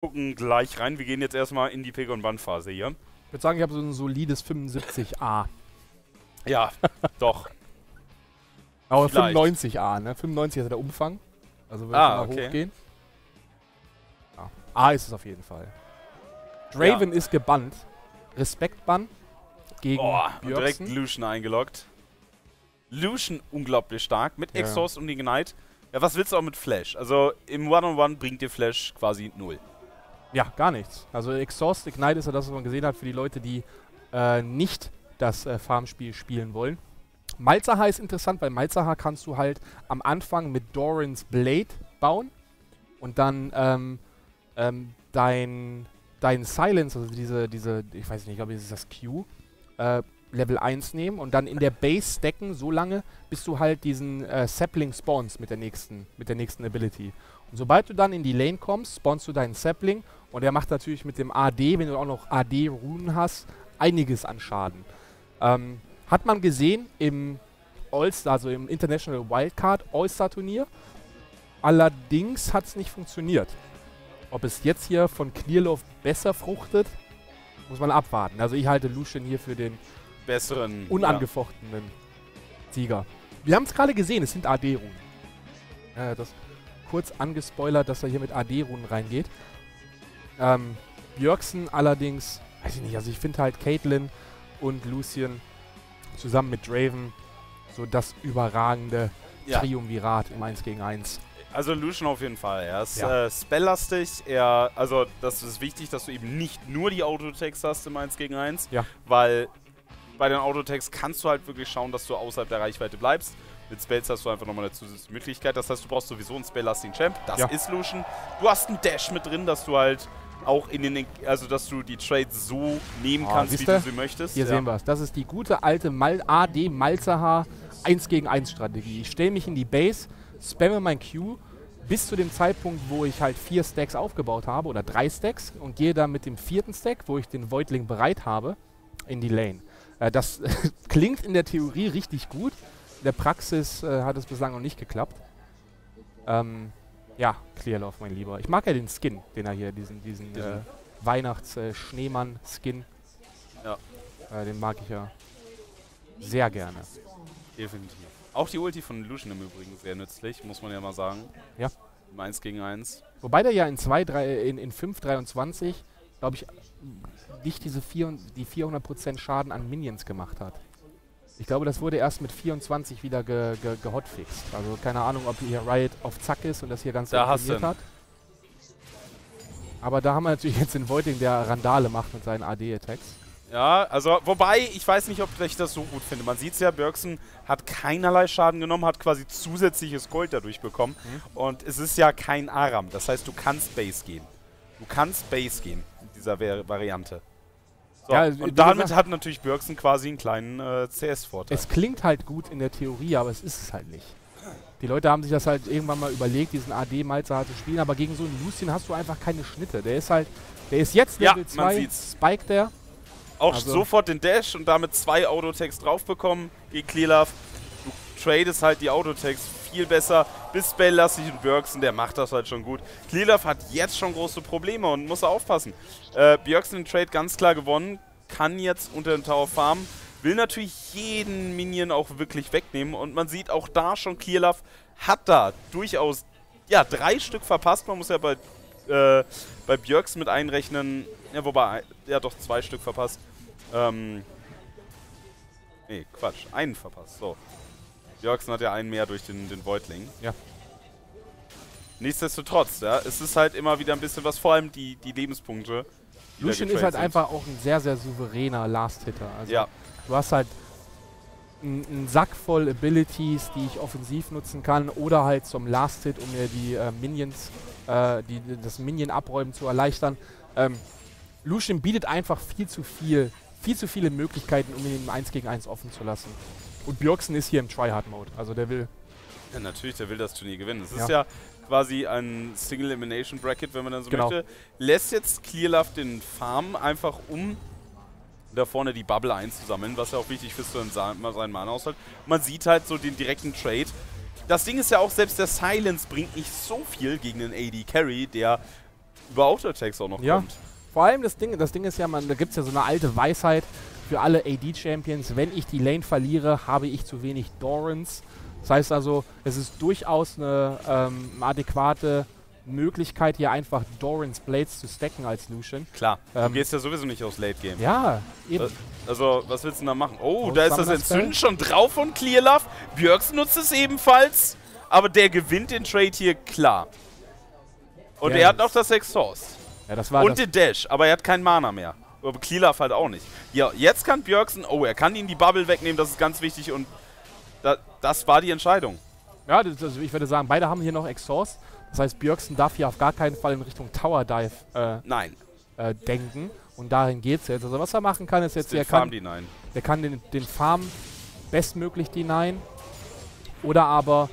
gucken gleich rein. Wir gehen jetzt erstmal in die Pick- und Wand-Phase hier. Ich würde sagen, ich habe so ein solides 75A. Ja, doch. Aber vielleicht. 95A, ne? 95 ist der Umfang. Also wenn wir mal hochgehen. Ja. A ist es auf jeden Fall. Draven ist gebannt. Respekt-Bann gegen Bjergsen. Direkt Lucian eingeloggt. Lucian unglaublich stark mit Exhaust und Ignite. Ja, was willst du auch mit Flash? Also im One-on-One bringt dir Flash quasi null. Ja, gar nichts. Also Exhaust, Ignite ist ja das, was man gesehen hat für die Leute, die nicht das Farmspiel spielen wollen. Malzahar ist interessant, weil Malzahar kannst du halt am Anfang mit Dorans Blade bauen und dann dein Silence, also diese, ich weiß nicht, ich glaube, das ist das Q, Level 1 nehmen und dann in der Base stacken, so lange, bis du halt diesen Sapling spawnst mit der nächsten Ability. Und sobald du dann in die Lane kommst, spawnst du deinen Sapling und der macht natürlich mit dem AD, wenn du auch noch AD-Runen hast, einiges an Schaden. Hat man gesehen im All-Star, also im International Wildcard All-Star-Turnier. Allerdings hat es nicht funktioniert. Ob es jetzt hier von ClearLove besser fruchtet, muss man abwarten. Also ich halte Lucian hier für den besseren, unangefochtenen Sieger. Wir haben es gerade gesehen, es sind AD-Runen. Das kurz angespoilert, dass er hier mit AD-Runen reingeht. Bjergsen allerdings, weiß ich nicht, also ich finde halt Caitlyn und Lucian zusammen mit Draven so das überragende Triumvirat im 1 gegen 1. Also Lucian auf jeden Fall. Er ist spelllastig. Also das ist wichtig, dass du eben nicht nur die Autotext hast im 1 gegen 1. Ja. Weil bei den Autotext kannst du halt wirklich schauen, dass du außerhalb der Reichweite bleibst. Mit Spells hast du einfach nochmal eine zusätzliche Möglichkeit. Das heißt, du brauchst sowieso einen spelllastigen Champ. Das ist Lucian. Du hast einen Dash mit drin, dass du halt auch in den... Also dass du die Trades so nehmen kannst, wie du sie möchtest. Hier sehen wir es. Das ist die gute alte AD-Malzahar 1 gegen 1 Strategie. Ich stelle mich in die Base, spamme mein Q bis zu dem Zeitpunkt, wo ich halt 4 Stacks aufgebaut habe oder 3 Stacks und gehe dann mit dem 4. Stack, wo ich den Voidling bereit habe, in die Lane. Das klingt in der Theorie richtig gut, in der Praxis hat es bislang noch nicht geklappt. Ja, ClearLove, mein Lieber. Ich mag ja den Skin, den er hier, diesen Weihnachts-Schneemann-Skin, den mag ich ja sehr gerne. Definitiv. Auch die Ulti von Lucian im Übrigen sehr nützlich, muss man ja mal sagen. Ja. Im 1 gegen 1. Wobei der ja in 5.23, glaube ich, nicht die 400% Schaden an Minions gemacht hat. Ich glaube, das wurde erst mit 24 wieder gehotfixt. Also keine Ahnung, ob hier Riot auf Zack ist und das hier ganz optimiert hat. Aber da haben wir natürlich jetzt den Voidling, der Randale macht mit seinen AD-Attacks. Ja, also, wobei, ich weiß nicht, ob ich das so gut finde. Man sieht es ja, Bjergsen hat keinerlei Schaden genommen, hat quasi zusätzliches Gold dadurch bekommen. Und es ist ja kein Aram. Das heißt, du kannst Base gehen. Du kannst Base gehen in dieser Variante. So. Ja, und damit hat natürlich Bjergsen quasi einen kleinen CS-Vorteil. Es klingt halt gut in der Theorie, aber es ist es halt nicht. Die Leute haben sich das halt irgendwann mal überlegt, diesen AD-Malzahar zu spielen, aber gegen so einen Lucian hast du einfach keine Schnitte. Der ist halt, der ist jetzt Level 2, spiked der. Auch also sofort den Dash und damit 2 Autotags drauf bekommen gegen ClearLove. Du tradest halt die Autotags viel besser. Bis spelllastig und Bjergsen, der macht das halt schon gut. ClearLove hat jetzt schon große Probleme und muss aufpassen. Bjergsen den Trade ganz klar gewonnen, kann jetzt unter dem Tower farmen. Will natürlich jeden Minion auch wirklich wegnehmen und man sieht auch da schon, ClearLove hat da durchaus 3 Stück verpasst. Man muss ja bei Bjergsen mit einrechnen, wobei er doch 2 Stück verpasst. Nee, Quatsch. Einen verpasst. So. Bjergsen hat ja einen mehr durch den Voidling. Ja. Nichtsdestotrotz, es ist halt immer wieder ein bisschen was, vor allem die Lebenspunkte. Lucian ist halt einfach auch ein sehr, sehr souveräner Last-Hitter. Also du hast halt einen Sack voll Abilities, die ich offensiv nutzen kann oder halt zum Last-Hit, um mir die Minions, das Minion-Abräumen zu erleichtern. Lucian bietet einfach viel zu viele Möglichkeiten, um ihn im 1 gegen 1 offen zu lassen. Und Bjergsen ist hier im Tryhard-Mode, also der will... Ja, natürlich, der will das Turnier gewinnen. Es ist ja quasi ein Single-Elimination-Bracket, wenn man dann so möchte. Lässt jetzt ClearLove den Farm einfach um, da vorne die Bubble einzusammeln, was ja auch wichtig für seinen Mana-Haushalt. Man sieht halt so den direkten Trade. Das Ding ist ja auch, selbst der Silence bringt nicht so viel gegen den AD-Carry, der über Aftertax auch noch kommt. Vor allem das Ding ist ja, da gibt es ja so eine alte Weisheit für alle AD-Champions. Wenn ich die Lane verliere, habe ich zu wenig Dorans. Das heißt also, es ist durchaus eine adäquate Möglichkeit, hier einfach Dorans Blades zu stacken als Lucian. Klar, du gehst ja sowieso nicht aufs Late Game. Ja, eben. Also, was willst du denn da machen? Oh, da ist das Entzünden schon drauf von ClearLove. Bjergsen nutzt es ebenfalls, aber der gewinnt den Trade hier klar. Und er hat noch das Exhaust. Ja, das war und den Dash, aber er hat keinen Mana mehr. Aber ClearLove halt auch nicht. Ja, jetzt kann Bjergsen, oh, er kann ihn die Bubble wegnehmen, das ist ganz wichtig und das war die Entscheidung. Ja, also ich würde sagen, beide haben hier noch Exhaust. Das heißt, Bjergsen darf hier auf gar keinen Fall in Richtung Tower Dive denken. Und dahin geht es jetzt. Also was er machen kann, ist jetzt, er kann den Farm bestmöglich denyen. Oder aber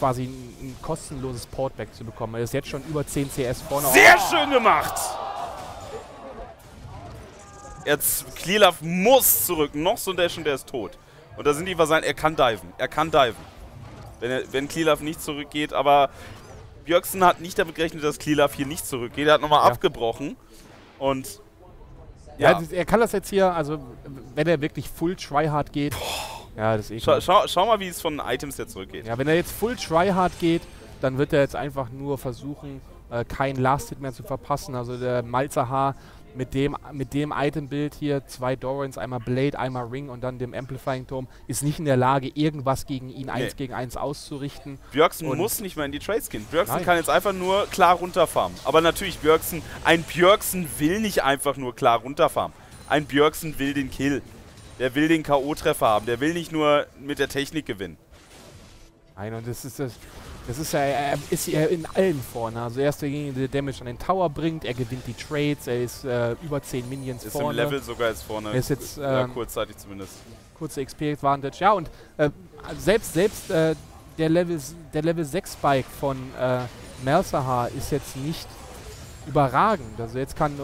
quasi ein kostenloses Portback zu bekommen. Er ist jetzt schon über 10 CS vorne. Sehr schön gemacht! Jetzt, ClearLove muss zurück. Noch so ein Dash und der ist tot. Und da sind die Vasallen, er kann diven. Er kann diven. Wenn ClearLove nicht zurückgeht, aber Bjergsen hat nicht damit gerechnet, dass ClearLove hier nicht zurückgeht. Er hat nochmal abgebrochen und er kann das jetzt hier, also wenn er wirklich Full Tryhard geht, das ist schau mal, wie es von Items jetzt zurückgeht. Ja, wenn er jetzt Full Tryhard geht, dann wird er jetzt einfach nur versuchen, keinen Last Hit mehr zu verpassen. Also der Malzahar mit dem Itembild hier, 2 Dorans, einmal Blade, einmal Ring und dann dem Amplifying-Turm, ist nicht in der Lage, irgendwas gegen ihn 1 gegen 1 auszurichten. Bjergsen muss nicht mehr in die Trades gehen. Bjergsen kann jetzt einfach nur klar runterfarmen. Aber natürlich, ein Bjergsen will nicht einfach nur klar runterfarmen. Ein Bjergsen will den Kill. Der will den K.O.-Treffer haben. Der will nicht nur mit der Technik gewinnen. Nein, und er ist ja in allem vorne. Also er ist derjenige, der Damage an den Tower bringt, er gewinnt die Trades, er ist über 10 Minions vorne. Ist im Level sogar jetzt vorne, er ist jetzt, kurzzeitig zumindest. Kurze XP Advantage, ja und selbst der Level 6 Spike von Malzahar ist jetzt nicht überragend. Also jetzt kann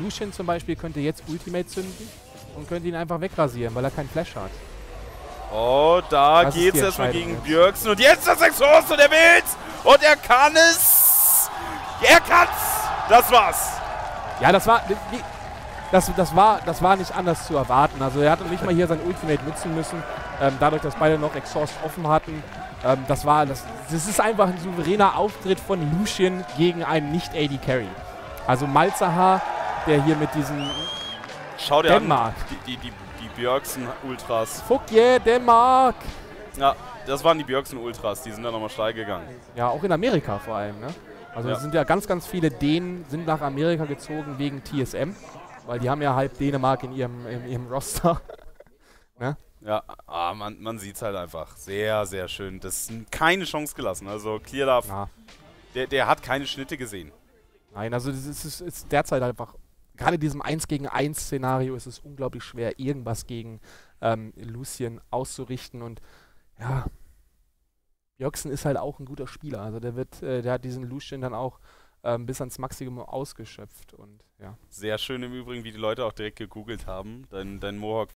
Lucian zum Beispiel, könnte jetzt Ultimate zünden und könnte ihn einfach wegrasieren, weil er keinen Flash hat. Oh, da geht's erstmal gegen Bjergsen und jetzt das Exhaust und er will's! Und er kann es! Er kann's! Das war's! Ja, das war nicht anders zu erwarten. Also er hat noch nicht mal hier sein Ultimate nutzen müssen, dadurch, dass beide noch Exhaust offen hatten. Das ist einfach ein souveräner Auftritt von Lucian gegen einen Nicht-AD-Carry. Also Malzahar, der hier mit diesem Dänemark. Die Bjergsen-Ultras. Fuck yeah, Dänemark! Ja, das waren die Bjergsen-Ultras, die sind da nochmal steil gegangen. Ja, auch in Amerika vor allem, ne? Also es sind ja ganz, ganz viele Dänen, sind nach Amerika gezogen wegen TSM, weil die haben ja halb Dänemark in ihrem Roster. Ne? Ja, man sieht's halt einfach. Sehr, sehr schön. Das sind keine Chance gelassen. Also ClearLove, der hat keine Schnitte gesehen. Nein, also das ist derzeit einfach... Gerade in diesem 1-gegen-1 Szenario ist es unglaublich schwer, irgendwas gegen Lucian auszurichten. Und ja, Bjergsen ist halt auch ein guter Spieler. Also der hat diesen Lucian dann auch bis ans Maximum ausgeschöpft. Und, ja. Sehr schön im Übrigen, wie die Leute auch direkt gegoogelt haben. Dein Mohawk.